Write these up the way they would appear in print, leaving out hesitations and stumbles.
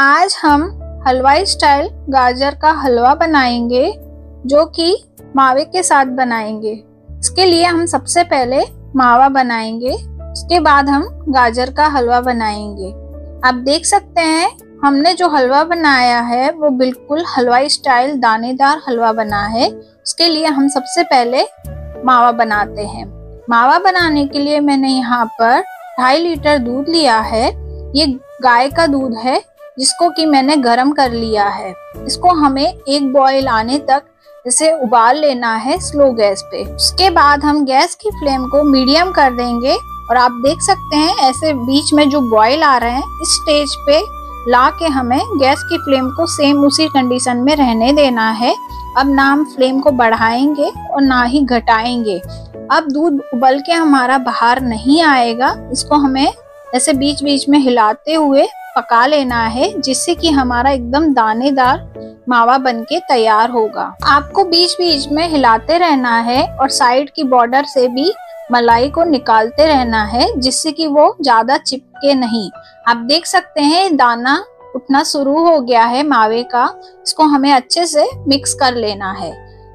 आज हम हलवाई स्टाइल गाजर का हलवा बनाएंगे जो कि मावे के साथ बनाएंगे। इसके लिए हम सबसे पहले मावा बनाएंगे, उसके बाद हम गाजर का हलवा बनाएंगे। आप देख सकते हैं हमने जो हलवा बनाया है वो बिल्कुल हलवाई स्टाइल दानेदार हलवा बना है। उसके लिए हम सबसे पहले मावा बनाते हैं। मावा बनाने के लिए मैंने यहाँ पर 2.5 लीटर दूध लिया है। ये गाय का दूध है जिसको कि मैंने गरम कर लिया है। इसको हमें एक बॉयल आने तक इसे उबाल लेना है स्लो गैस पे। उसके बाद हम गैस की फ्लेम को मीडियम कर देंगे और आप देख सकते हैं ऐसे बीच में जो बॉयल आ रहे हैं इस स्टेज पे ला के हमें गैस की फ्लेम को सेम उसी कंडीशन में रहने देना है। अब ना हम फ्लेम को बढ़ाएंगे और ना ही घटाएंगे। अब दूध उबल के हमारा बाहर नहीं आएगा, इसको हमें ऐसे बीच बीच में हिलाते हुए पका लेना है जिससे कि हमारा एकदम दानेदार मावा बनके तैयार होगा। आपको बीच बीच में हिलाते रहना है और साइड की बॉर्डर से भी मलाई को निकालते रहना है जिससे कि वो ज्यादा चिपके नहीं। आप देख सकते हैं दाना उठना शुरू हो गया है मावे का। इसको हमें अच्छे से मिक्स कर लेना है।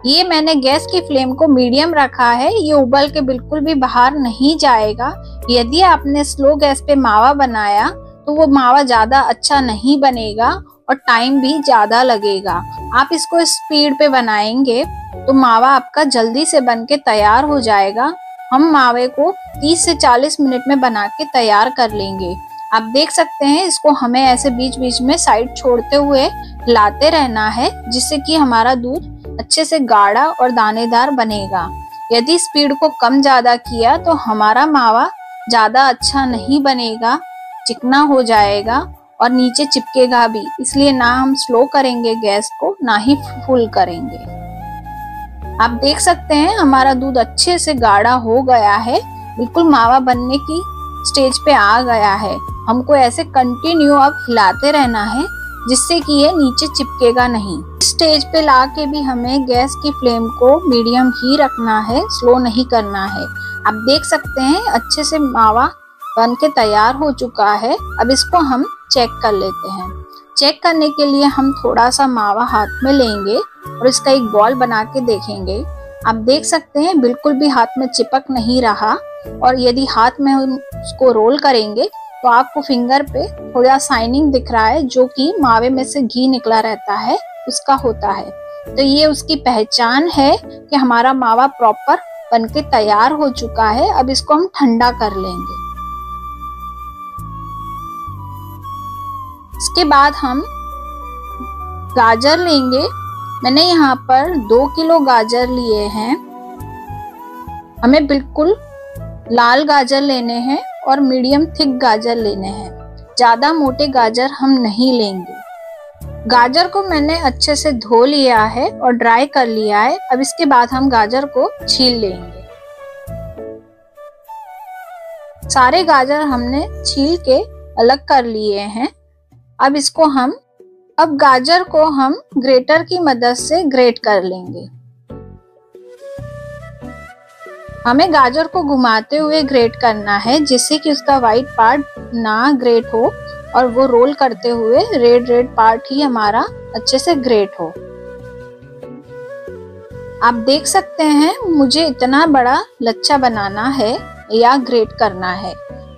ये मैंने गैस की फ्लेम को मीडियम रखा है, ये उबल के बिल्कुल भी बाहर नहीं जाएगा। यदि आपने स्लो गैस पे मावा बनाया तो वो मावा ज़्यादा अच्छा नहीं बनेगा और टाइम भी ज़्यादा लगेगा। आप इसको स्पीड पे बनाएंगे तो मावा आपका जल्दी से बनके तैयार हो जाएगा। हम मावे को 30 से 40 मिनट में बना के तैयार कर लेंगे। आप देख सकते हैं इसको हमें ऐसे बीच बीच में साइड छोड़ते हुए हिलाते रहना है जिससे कि हमारा दूध अच्छे से गाढ़ा और दानेदार बनेगा। यदि स्पीड को कम ज़्यादा किया तो हमारा मावा ज़्यादा अच्छा नहीं बनेगा, चिकना हो जाएगा और नीचे चिपकेगा भी। इसलिए ना हम स्लो करेंगे गैस को, ना ही फुल करेंगे। आप देख सकते हैं हमारा दूध अच्छे से गाढ़ा हो गया है, बिल्कुल मावा बनने की स्टेज पे आ गया है। हमको ऐसे कंटिन्यू अब हिलाते रहना है जिससे कि ये नीचे चिपकेगा नहीं। स्टेज पे ला के भी हमें गैस की फ्लेम को मीडियम ही रखना है, स्लो नहीं करना है। आप देख सकते हैं अच्छे से मावा बन के तैयार हो चुका है। अब इसको हम चेक कर लेते हैं। चेक करने के लिए हम थोड़ा सा मावा हाथ में लेंगे और इसका एक बॉल बना के देखेंगे। आप देख सकते हैं बिल्कुल भी हाथ में चिपक नहीं रहा और यदि हाथ में हम उसको रोल करेंगे तो आपको फिंगर पे थोड़ा शाइनिंग दिख रहा है जो कि मावे में से घी निकला रहता है उसका होता है। तो ये उसकी पहचान है कि हमारा मावा प्रॉपर बन के तैयार हो चुका है। अब इसको हम ठंडा कर लेंगे। इसके बाद हम गाजर लेंगे। मैंने यहाँ पर 2 किलो गाजर लिए हैं। हमें बिल्कुल लाल गाजर लेने हैं और मीडियम थिक गाजर लेने हैं, ज़्यादा मोटे गाजर हम नहीं लेंगे। गाजर को मैंने अच्छे से धो लिया है और ड्राई कर लिया है। अब इसके बाद हम गाजर को छील लेंगे। सारे गाजर हमने छील के अलग कर लिए हैं। अब गाजर को हम ग्रेटर की मदद से ग्रेट कर लेंगे। हमें गाजर को घुमाते हुए ग्रेट करना है जिससे कि उसका वाइट पार्ट ना ग्रेट हो और वो रोल करते हुए रेड पार्ट ही हमारा अच्छे से ग्रेट हो। आप देख सकते हैं मुझे इतना बड़ा लच्छा बनाना है या ग्रेट करना है,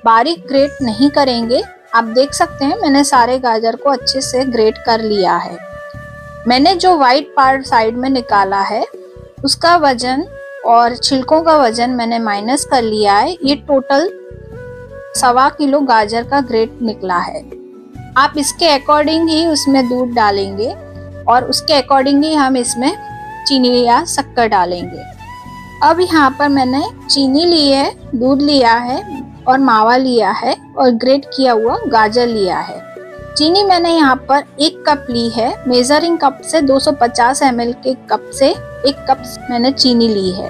बारीक ग्रेट नहीं करेंगे। आप देख सकते हैं मैंने सारे गाजर को अच्छे से ग्रेट कर लिया है। मैंने जो वाइट पार्ट साइड में निकाला है उसका वजन और छिलकों का वजन मैंने माइनस कर लिया है। ये टोटल 1.25 किलो गाजर का ग्रेट निकला है। आप इसके अकॉर्डिंग ही उसमें दूध डालेंगे और उसके अकॉर्डिंग ही हम इसमें चीनी या शक्कर डालेंगे। अब यहाँ पर मैंने चीनी ली है, दूध लिया है और मावा लिया है और ग्रेट किया हुआ गाजर लिया है। चीनी मैंने यहाँ पर 1 कप ली है। मेजरिंग कप से 250 ml के कप से 1 कप मैंने चीनी ली है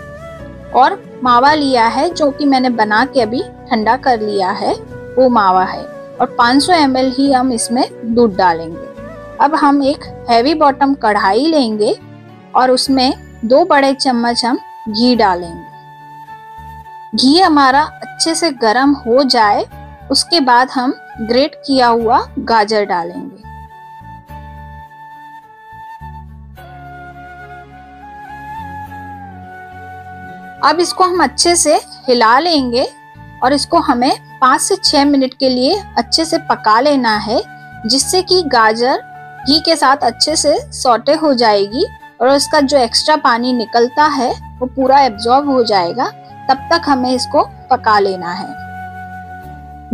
और मावा लिया है जो कि मैंने बना के अभी ठंडा कर लिया है, वो मावा है। और 500 ml ही हम इसमें दूध डालेंगे। अब हम एक हैवी बॉटम कढ़ाई लेंगे और उसमें 2 बड़े चम्मच हम घी डालेंगे। घी हमारा अच्छे से गरम हो जाए उसके बाद हम ग्रेट किया हुआ गाजर डालेंगे। अब इसको हम अच्छे से हिला लेंगे और इसको हमें 5 से 6 मिनट के लिए अच्छे से पका लेना है, जिससे कि गाजर घी के साथ अच्छे से सौटे हो जाएगी और उसका जो एक्स्ट्रा पानी निकलता है वो पूरा एब्जॉर्ब हो जाएगा। तब तक हमें इसको पका लेना है।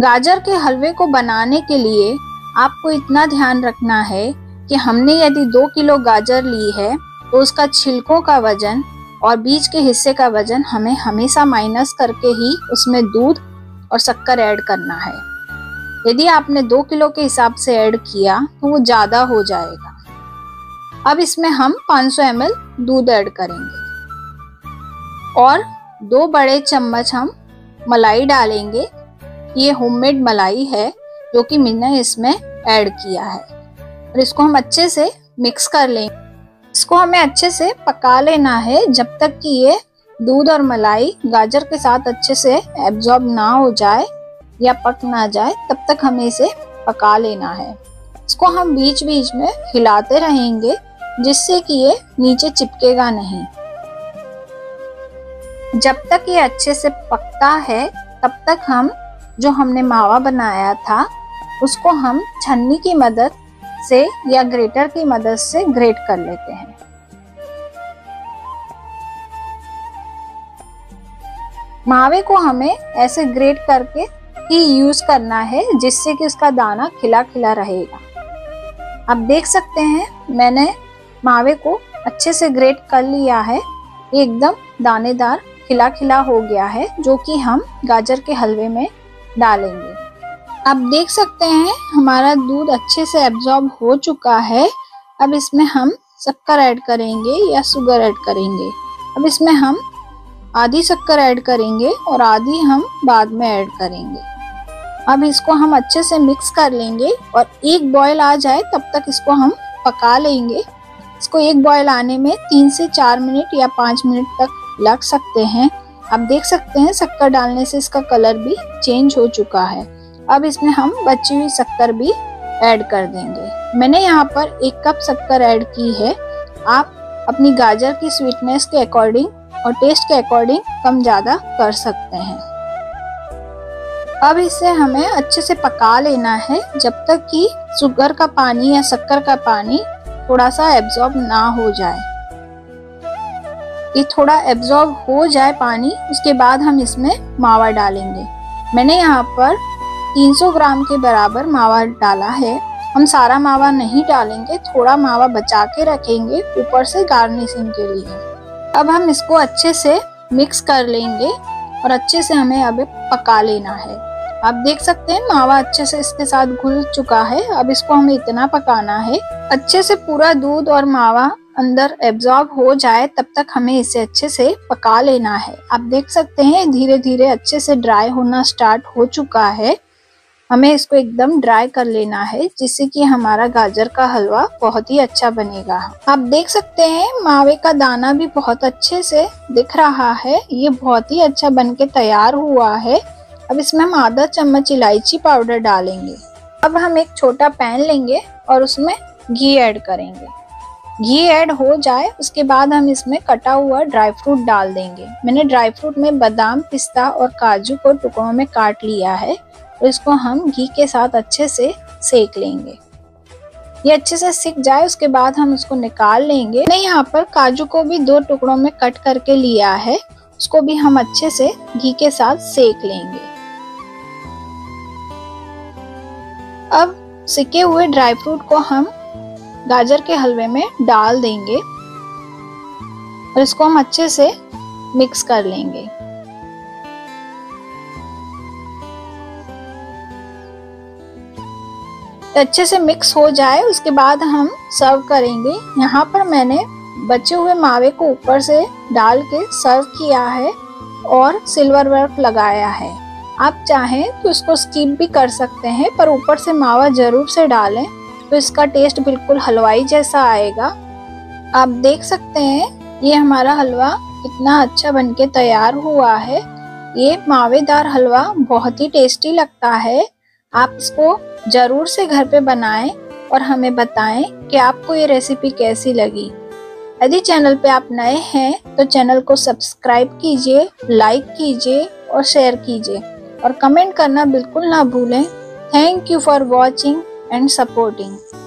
गाजर के हलवे को बनाने के लिए आपको इतना ध्यान रखना है कि हमने यदि 2 किलो गाजर ली है तो उसका छिलकों का वजन और बीज के हिस्से का वजन हमें हमेशा माइनस करके ही उसमें दूध और शक्कर ऐड करना है। यदि आपने 2 किलो के हिसाब से ऐड किया तो वो ज़्यादा हो जाएगा। अब इसमें हम 500 ml दूध ऐड करेंगे और 2 बड़े चम्मच हम मलाई डालेंगे। ये होममेड मलाई है जो कि मैंने इसमें ऐड किया है और इसको हम अच्छे से मिक्स कर लेंगे। इसको हमें अच्छे से पका लेना है जब तक कि ये दूध और मलाई गाजर के साथ अच्छे से एब्जॉर्ब ना हो जाए या पक ना जाए, तब तक हमें इसे पका लेना है। इसको हम बीच बीच में हिलाते रहेंगे जिससे कि ये नीचे चिपकेगा नहीं। जब तक ये अच्छे से पकता है तब तक हम जो हमने मावा बनाया था उसको हम छन्नी की मदद से या ग्रेटर की मदद से ग्रेट कर लेते हैं। मावे को हमें ऐसे ग्रेट करके ही यूज करना है जिससे कि उसका दाना खिला खिला रहेगा। आप देख सकते हैं मैंने मावे को अच्छे से ग्रेट कर लिया है। एकदम दानेदार खिला खिला हो गया है जो कि हम गाजर के हलवे में डालेंगे। आप देख सकते हैं हमारा दूध अच्छे से एब्जॉर्ब हो चुका है। अब इसमें हम शक्कर ऐड करेंगे या शुगर ऐड करेंगे। अब इसमें हम आधी शक्कर ऐड करेंगे और आधी हम बाद में ऐड करेंगे। अब इसको हम अच्छे से मिक्स कर लेंगे और एक बॉयल आ जाए तब तक इसको हम पका लेंगे। इसको एक बॉयल आने में 3 से 4 मिनट या 5 मिनट तक लग सकते हैं। आप देख सकते हैं शक्कर डालने से इसका कलर भी चेंज हो चुका है। अब इसमें हम बची हुई शक्कर भी ऐड कर देंगे। मैंने यहाँ पर 1 कप शक्कर ऐड की है। आप अपनी गाजर की स्वीटनेस के अकॉर्डिंग और टेस्ट के अकॉर्डिंग कम ज़्यादा कर सकते हैं। अब इसे हमें अच्छे से पका लेना है जब तक कि शुगर का पानी या शक्कर का पानी थोड़ा सा एब्जॉर्ब ना हो जाए। ये थोड़ा एब्जॉर्ब हो जाए पानी, उसके बाद हम इसमें मावा डालेंगे। मैंने यहाँ पर 300 ग्राम के बराबर मावा डाला है। हम सारा मावा नहीं डालेंगे, थोड़ा मावा बचा के रखेंगे ऊपर से गार्निशिंग के लिए। अब हम इसको अच्छे से मिक्स कर लेंगे और अच्छे से हमें अब पका लेना है। आप देख सकते हैं मावा अच्छे से इसके साथ घुल चुका है। अब इसको हमें इतना पकाना है अच्छे से पूरा दूध और मावा अंदर एब्जॉर्ब हो जाए तब तक हमें इसे अच्छे से पका लेना है। आप देख सकते हैं धीरे धीरे अच्छे से ड्राई होना स्टार्ट हो चुका है। हमें इसको एकदम ड्राई कर लेना है जिससे कि हमारा गाजर का हलवा बहुत ही अच्छा बनेगा। आप देख सकते हैं मावे का दाना भी बहुत अच्छे से दिख रहा है। ये बहुत ही अच्छा बनके तैयार हुआ है। अब इसमें हम आधा चम्मच इलायची पाउडर डालेंगे। अब हम एक छोटा पैन लेंगे और उसमें घी ऐड करेंगे। घी ऐड हो जाए उसके बाद हम इसमें कटा हुआ ड्राई फ्रूट डाल देंगे। मैंने ड्राई फ्रूट में बादाम, पिस्ता और काजू को टुकड़ों में काट लिया है। इसको हम घी के साथ अच्छे से सेक लेंगे। ये अच्छे से सिक जाए उसके बाद हम उसको निकाल लेंगे। मैंने यहाँ पर काजू को भी 2 टुकड़ों में कट करके लिया है। उसको भी हम अच्छे से घी के साथ सेक लेंगे। अब सिके हुए ड्राई फ्रूट को हम गाजर के हलवे में डाल देंगे और इसको हम अच्छे से मिक्स कर लेंगे। अच्छे से मिक्स हो जाए उसके बाद हम सर्व करेंगे। यहाँ पर मैंने बचे हुए मावे को ऊपर से डाल के सर्व किया है और सिल्वर वर्क लगाया है। आप चाहें तो उसको स्किप भी कर सकते हैं, पर ऊपर से मावा जरूर से डालें तो इसका टेस्ट बिल्कुल हलवाई जैसा आएगा। आप देख सकते हैं ये हमारा हलवा इतना अच्छा बनके तैयार हुआ है। ये मावेदार हलवा बहुत ही टेस्टी लगता है। आप इसको जरूर से घर पे बनाएं और हमें बताएं कि आपको ये रेसिपी कैसी लगी। यदि चैनल पे आप नए हैं तो चैनल को सब्सक्राइब कीजिए, लाइक कीजिए और शेयर कीजिए और कमेंट करना बिल्कुल ना भूलें। Thank you for watching and supporting.